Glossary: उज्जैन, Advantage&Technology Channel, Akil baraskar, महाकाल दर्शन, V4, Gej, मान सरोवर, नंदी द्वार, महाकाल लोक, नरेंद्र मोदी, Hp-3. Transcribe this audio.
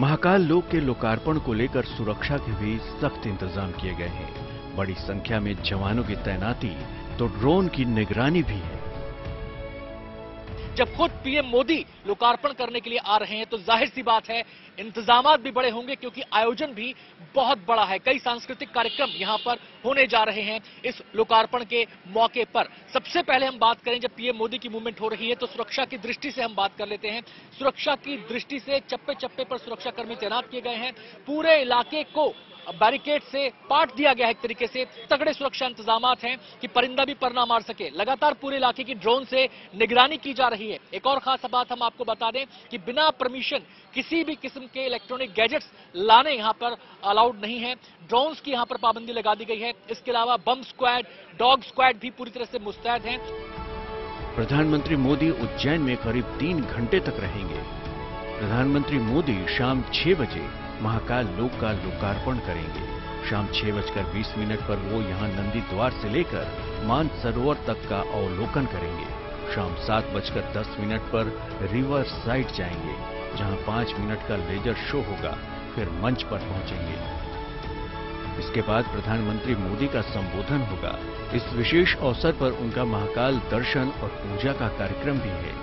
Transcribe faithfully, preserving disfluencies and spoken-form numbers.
महाकाल लोक के लोकार्पण को लेकर सुरक्षा के भी सख्त इंतजाम किए गए हैं। बड़ी संख्या में जवानों की तैनाती तो ड्रोन की निगरानी भी है। जब खुद पीएम मोदी लोकार्पण करने के लिए आ रहे हैं तो जाहिर सी बात है इंतजामात भी बड़े होंगे, क्योंकि आयोजन भी बहुत बड़ा है। कई सांस्कृतिक कार्यक्रम यहां पर होने जा रहे हैं इस लोकार्पण के मौके पर। सबसे पहले हम बात करें, जब पीएम मोदी की मूवमेंट हो रही है तो सुरक्षा की दृष्टि से हम बात कर लेते हैं। सुरक्षा की दृष्टि से चप्पे चप्पे पर सुरक्षाकर्मी तैनात किए गए हैं। पूरे इलाके को बैरिकेड से पाट दिया गया है। एक तरीके से तगड़े सुरक्षा इंतजामात हैं कि परिंदा भी पर ना मार सके। लगातार पूरे इलाके की ड्रोन से निगरानी की जा रही है। एक और खास बात हम आपको बता दें कि बिना परमिशन किसी भी किस्म के इलेक्ट्रॉनिक गैजेट्स लाने यहां पर अलाउड नहीं है। ड्रोन्स की यहां पर पाबंदी लगा दी गई है। इसके अलावा बम स्क्वाड, डॉग स्क्वाड भी पूरी तरह से मुस्तैद हैं। प्रधानमंत्री मोदी उज्जैन में करीब तीन घंटे तक रहेंगे। प्रधानमंत्री मोदी शाम छह बजे महाकाल लोक का लोकार्पण करेंगे। शाम छह बजकर बीस मिनट पर वो यहाँ नंदी द्वार से लेकर मान सरोवर तक का अवलोकन करेंगे। शाम सात बजकर दस मिनट पर रिवर साइड जाएंगे, जहाँ पाँच मिनट का लेजर शो होगा, फिर मंच पर पहुंचेंगे। इसके बाद प्रधानमंत्री मोदी का संबोधन होगा। इस विशेष अवसर पर उनका महाकाल दर्शन और पूजा का कार्यक्रम भी है।